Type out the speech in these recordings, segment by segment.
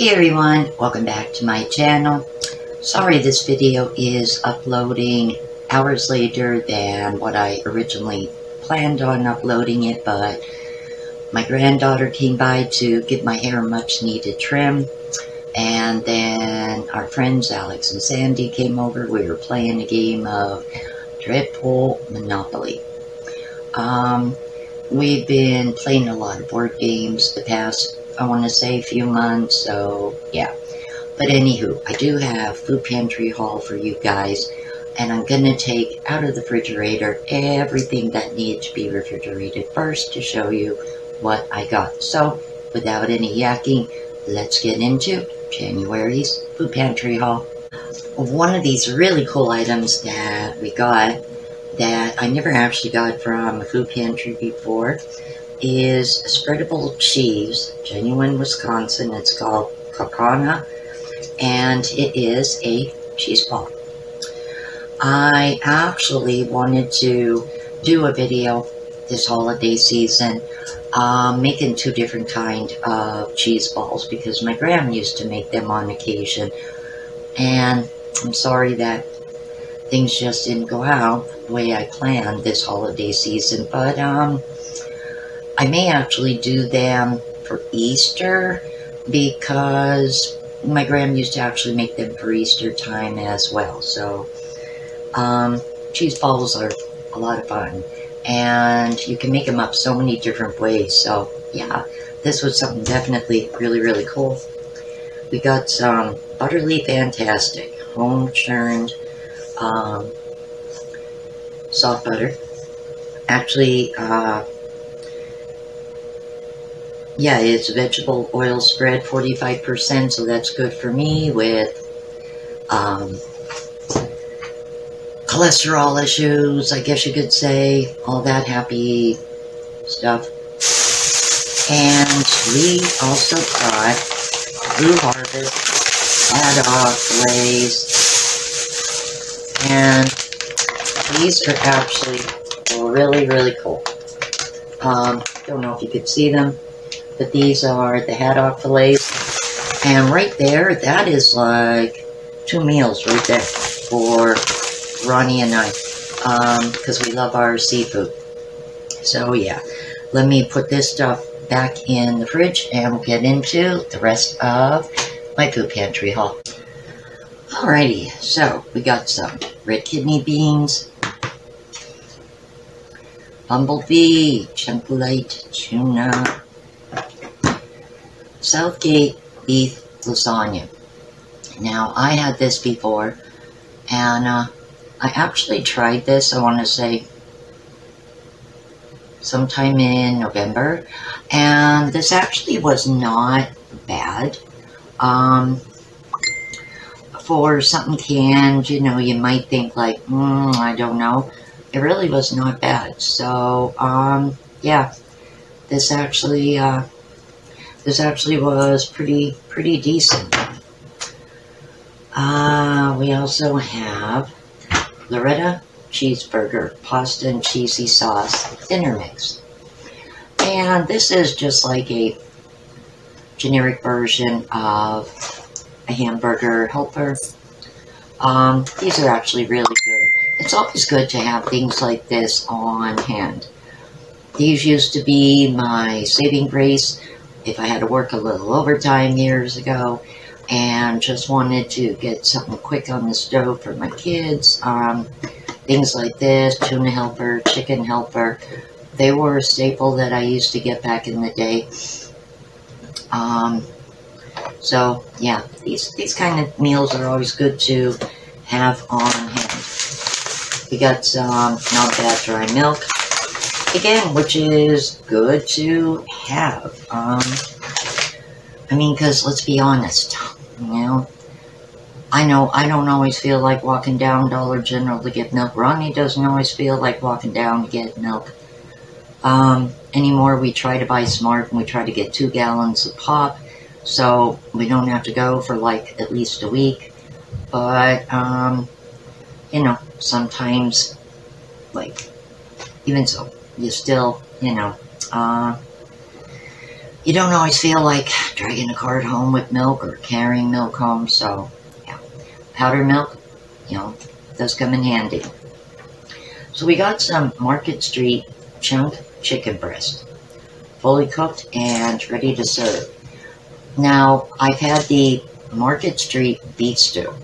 Hey everyone, welcome back to my channel. Sorry this video is uploading hours later than what I originally planned on uploading it, but my granddaughter came by to give my hair a much needed trim, and then our friends Alex and Sandy came over. We were playing a game of Deadpool Monopoly. We've been playing a lot of board games the past, I want to say, a few months, so yeah. But anywho, I do have food pantry haul for you guys, and I'm going to take out of the refrigerator everything that needs to be refrigerated first to show you what I got. So, without any yakking, let's get into January's food pantry haul. One of these really cool items that we got that I never actually got from a food pantry before is spreadable cheese, genuine Wisconsin. It's called Carana, and it is a cheese ball. I actually wanted to do a video this holiday season making two different kind of cheese balls because my grandma used to make them on occasion, and I'm sorry that things just didn't go out the way I planned this holiday season, but I may actually do them for Easter because my grandma used to actually make them for Easter time as well. So cheese balls are a lot of fun, and you can make them up so many different ways. So yeah, this was something definitely really cool. We got some Utterly Fantastic home churned soft butter. Actually, yeah, it's vegetable oil spread, 45%, so that's good for me with cholesterol issues, I guess you could say, all that happy stuff. And we also got Blue Harvest, add-off lays, and these are actually really cool. Don't know if you could see them, but these are the haddock fillets, and right there, that is like two meals right there for Ronnie and I, because we love our seafood. So yeah, let me put this stuff back in the fridge, and we'll get into the rest of my food pantry haul. Alrighty, so we got some red kidney beans, Bumblebee, chunk light, tuna, Southgate beef lasagna. Now, I had this before, and I actually tried this, I want to say, sometime in November, and this actually was not bad. For something canned, you know, you might think like, I don't know. It really was not bad. So, yeah, this actually, was pretty decent. We also have Loretta cheeseburger, pasta and cheesy sauce dinner mix. And this is just like a generic version of a hamburger helper. These are actually really good. It's always good to have things like this on hand. These used to be my saving grace if I had to work a little overtime years ago and just wanted to get something quick on the stove for my kids. Things like this, tuna helper, chicken helper, they were a staple that I used to get back in the day. So yeah, these kind of meals are always good to have on hand. We got some not bad dry milk, again, which is good to have. I mean, because let's be honest, you know, I don't always feel like walking down Dollar General to get milk. Ronnie doesn't always feel like walking down to get milk anymore. We try to buy smart, and we try to get 2 gallons of pop, so we don't have to go for like at least a week. But you know, sometimes, like, even so, you still, you know, you don't always feel like dragging a cart home with milk or carrying milk home, so yeah, powder milk, you know, those come in handy. So we got some Market Street chunk chicken breast, fully cooked and ready to serve. Now, I've had the Market Street beef stew,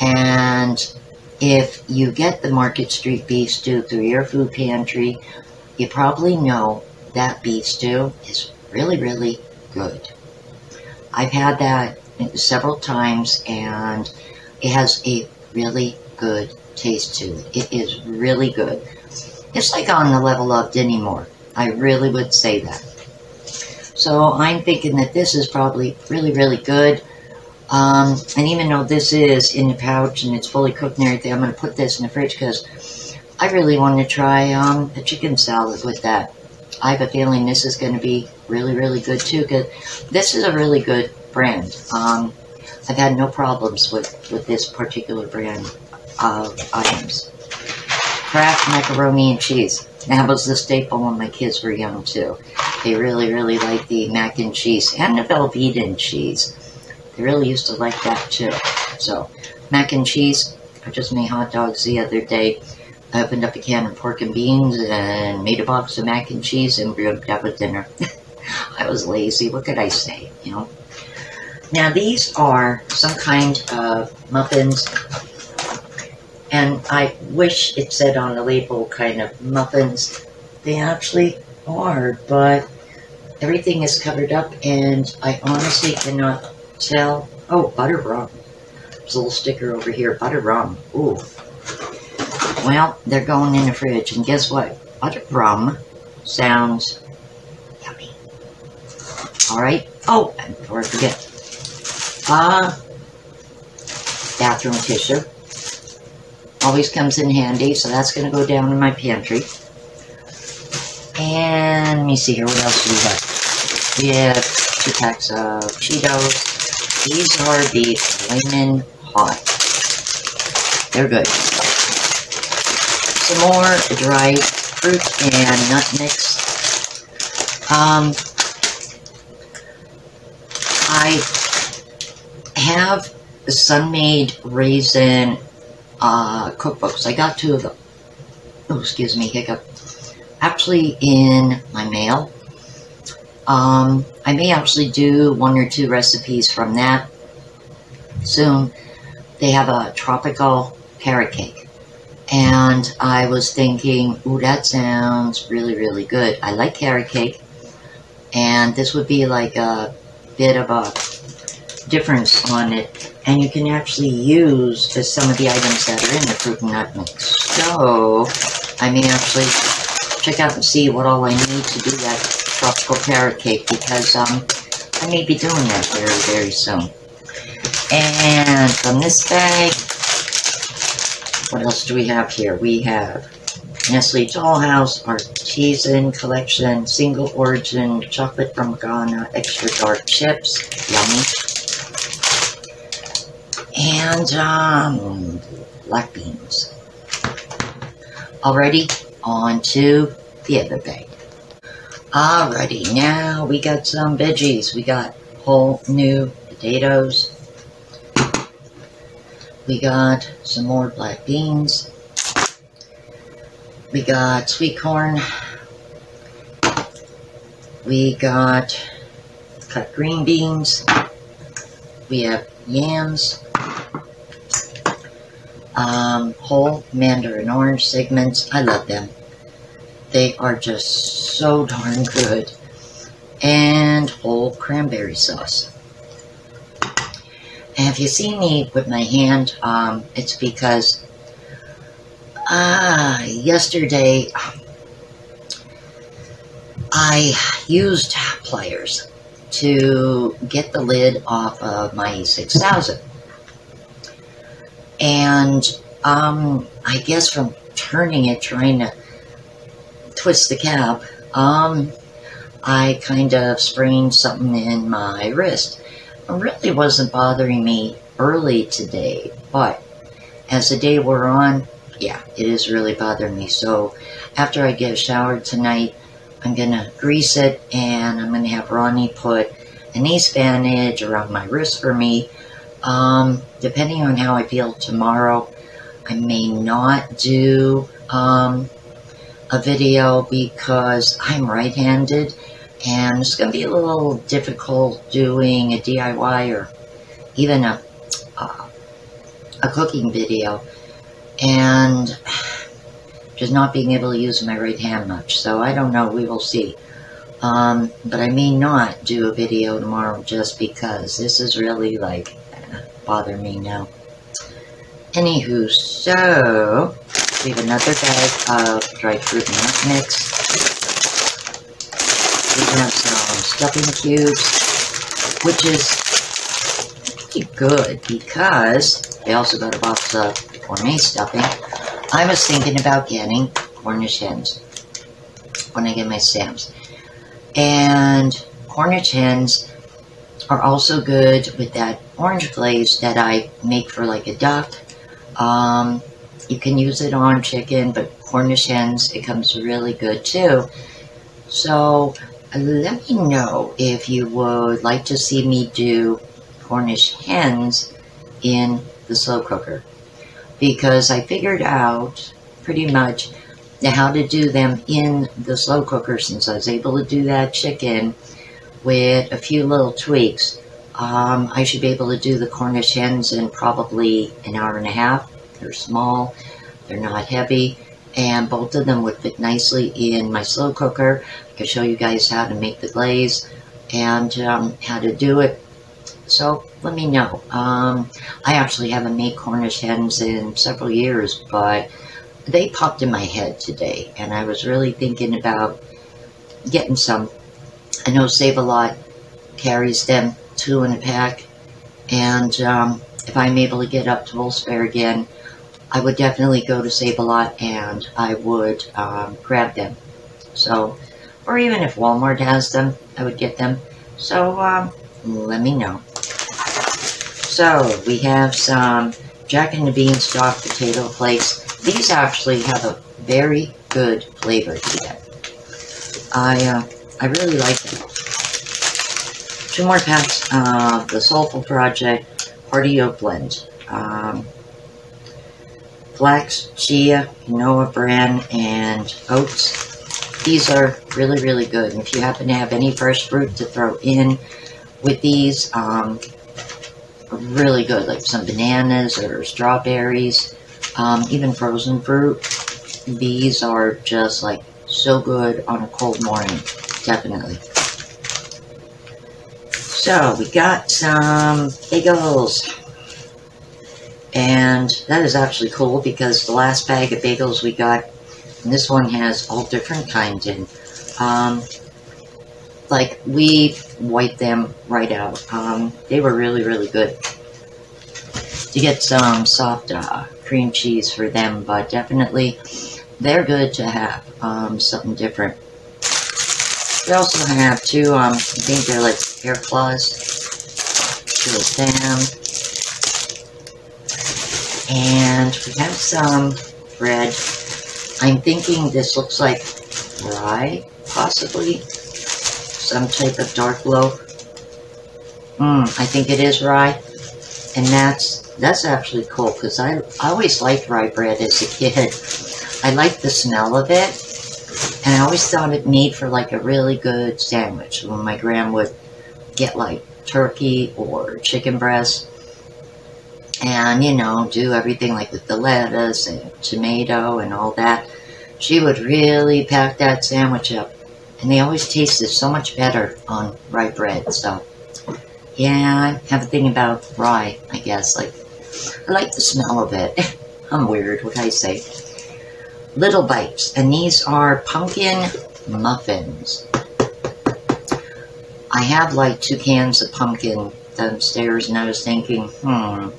and if you get the Market Street beef stew through your food pantry, you probably know that beef stew is really, really good. I've had that several times, and it has a really good taste to it. It is really good. It's like on the level of Denny Moore. I really would say that. So I'm thinking that this is probably really, really good. And even though this is in the pouch and it's fully cooked and everything, I'm going to put this in the fridge because I really want to try a chicken salad with that. I have a feeling this is going to be really, really good too, because this is a really good brand. I've had no problems with this particular brand of items. Kraft macaroni and cheese. That was the staple when my kids were young too. They really, really liked the mac and cheese and the Velveeta cheese. They really used to like that too. So, mac and cheese. I just made hot dogs the other day. I opened up a can of pork and beans and made a box of mac and cheese and grilled that with dinner. I was lazy. What could I say? You know. Now these are some kind of muffins, and I wish it said on the label kind of muffins. They actually are, but everything is covered up, and I honestly cannot tell. Oh, butter rum. There's a little sticker over here. Butter rum. Ooh. Well, they're going in the fridge, and guess what? Butter rum sounds yummy. Alright. Oh, and before I forget. Bathroom tissue. Always comes in handy, so that's going to go down in my pantry. And let me see here. What else do we have? We have 2 packs of Cheetos. These are the Flamin' Hot. They're good. Some more dried fruit and nut mix. I have the Sun Maid Raisin cookbooks. I got 2 of them. Oh, excuse me, hiccup. Actually, in my mail. I may actually do 1 or 2 recipes from that soon. They have a tropical carrot cake. And I was thinking, ooh, that sounds really, really good. I like carrot cake, and this would be like a bit of a difference on it. And you can actually use some of the items that are in the fruit and nut mix. So I may actually check out and see what all I need to do that tropical carrot cake, because I may be doing that very, very soon. And from this bag, what else do we have here? We have Nestle Toll House, Artisan Collection, Single Origin, Chocolate from Ghana, Extra Dark Chips. Yummy. And black beans. Alrighty, on to the other bag. Alrighty, now we got some veggies. We got whole new potatoes. We got some more black beans. We got sweet corn. We got cut green beans. We have yams. Whole mandarin orange segments. I love them. They are just so darn good. And whole cranberry sauce. And if you see me with my hand, it's because yesterday I used pliers to get the lid off of my E6000. And I guess from turning it, trying to twist the cap, I kind of sprained something in my wrist. It really wasn't bothering me early today, but as the day wore on, yeah, it is really bothering me. So after I get a shower tonight, I'm going to grease it, and I'm going to have Ronnie put an ace bandage around my wrist for me. Depending on how I feel tomorrow, I may not do a video because I'm right-handed, and it's going to be a little difficult doing a DIY or even a cooking video, and just not being able to use my right hand much. So I don't know, we will see. But I may not do a video tomorrow just because this is really like bothering me now. Anywho, so we have another bag of dried fruit and nut mix. We have some stuffing cubes, which is pretty good because they also got a box of gourmet stuffing. I was thinking about getting Cornish hens when I get my stamps. And Cornish hens are also good with that orange glaze that I make for like a duck. You can use it on chicken, but Cornish hens, it comes really good too. So let me know if you would like to see me do Cornish hens in the slow cooker, because I figured out pretty much how to do them in the slow cooker since I was able to do that chicken with a few little tweaks. I should be able to do the Cornish hens in probably an hour and a half. They're small, they're not heavy, and both of them would fit nicely in my slow cooker. I could show you guys how to make the glaze and how to do it. So let me know. I actually haven't made Cornish hens in several years, but they popped in my head today, and I was really thinking about getting some. I know Save a Lot carries them 2 in a pack, and if I'm able to get up to Wolf's Fair again, I would definitely go to Save a Lot and I would grab them. So, or even if Walmart has them, I would get them. So let me know. So we have some Jack and the Beanstalk potato flakes. These actually have a very good flavor to them. I really like them. 2 more packs of the Soulful Project Party Oak Blend. Flax, chia, quinoa bran, and oats. These are really, really good. And if you happen to have any fresh fruit to throw in with these, are really good, like some bananas or strawberries, even frozen fruit. These are just like so good on a cold morning, definitely. So we got some bagels, and that is actually cool because the last bag of bagels we got, and this one has all different kinds in. Like, we wiped them right out. They were really, really good. You get some soft cream cheese for them, but definitely they're good to have something different. We also have 2, I think they're like hair claws. 2 of them. And we have some bread. I'm thinking this looks like rye, possibly. Some type of dark loaf. I think it is rye, and that's actually cool because I always liked rye bread as a kid. I liked the smell of it, and I always thought it made for like a really good sandwich when my gran would get like turkey or chicken breast, and you know, do everything like with the lettuce and tomato and all that. She would really pack that sandwich up. And they always tasted so much better on rye bread. So, yeah, I have a thing about rye, I guess. Like, I like the smell of it. I'm weird, what I say. Little bites. And these are pumpkin muffins. I have, like, 2 cans of pumpkin downstairs, and I was thinking, I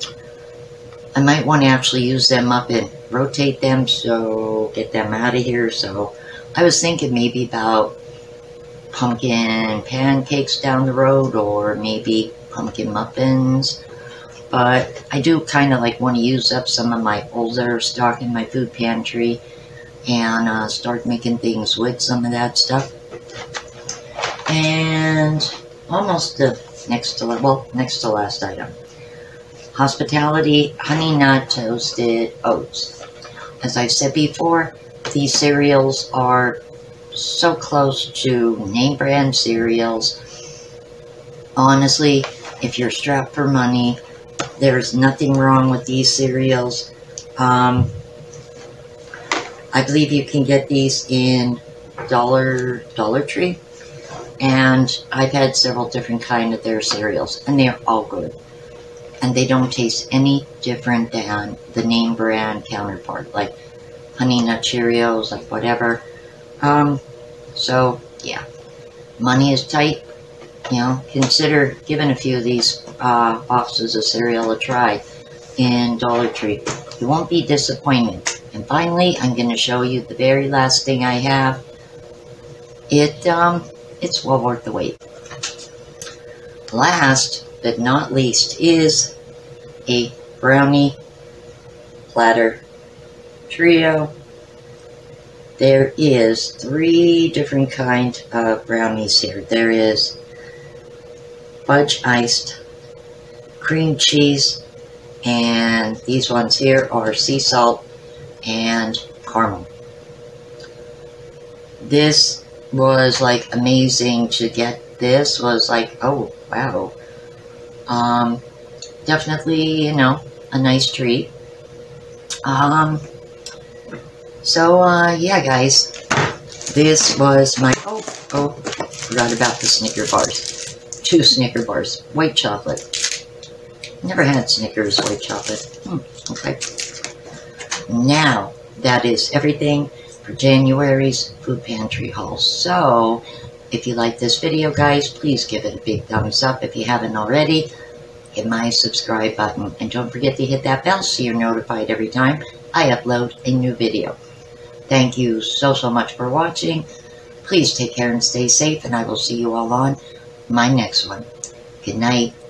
might want to actually use them up and rotate them, so get them out of here. So, I was thinking maybe about pumpkin pancakes down the road, or maybe pumpkin muffins, but I do kind of like want to use up some of my older stock in my food pantry and start making things with some of that stuff. And almost the next to, well, next to last item. Hospitality Honey Nut Toasted Oats. As I've said before, these cereals are so close to name brand cereals. Honestly, if you're strapped for money, there's nothing wrong with these cereals. I believe you can get these in Dollar Tree. And I've had several different kind of their cereals, and they're all good. And they don't taste any different than the name brand counterpart, like Honey Nut Cheerios, like whatever. So, yeah. Money is tight. You know, consider giving a few of these boxes of cereal a try in Dollar Tree. You won't be disappointed. And finally, I'm going to show you the very last thing I have. It's well worth the wait. Last but not least is a brownie platter trio. There is 3 different kinds of brownies here. There is fudge iced, cream cheese, and these ones here are sea salt and caramel. This was like amazing to get. This was like, oh wow. Definitely, you know, a nice treat. Yeah, guys, this was my, oh, forgot about the Snicker bars. 2 Snicker bars, white chocolate. Never had Snickers white chocolate. Okay. Now, that is everything for January's food pantry haul. So, if you like this video, guys, please give it a big thumbs up if you haven't already. Hit my subscribe button, and don't forget to hit that bell so you're notified every time I upload a new video. Thank you so much for watching. Please take care and stay safe, and I will see you all on my next one. Good night.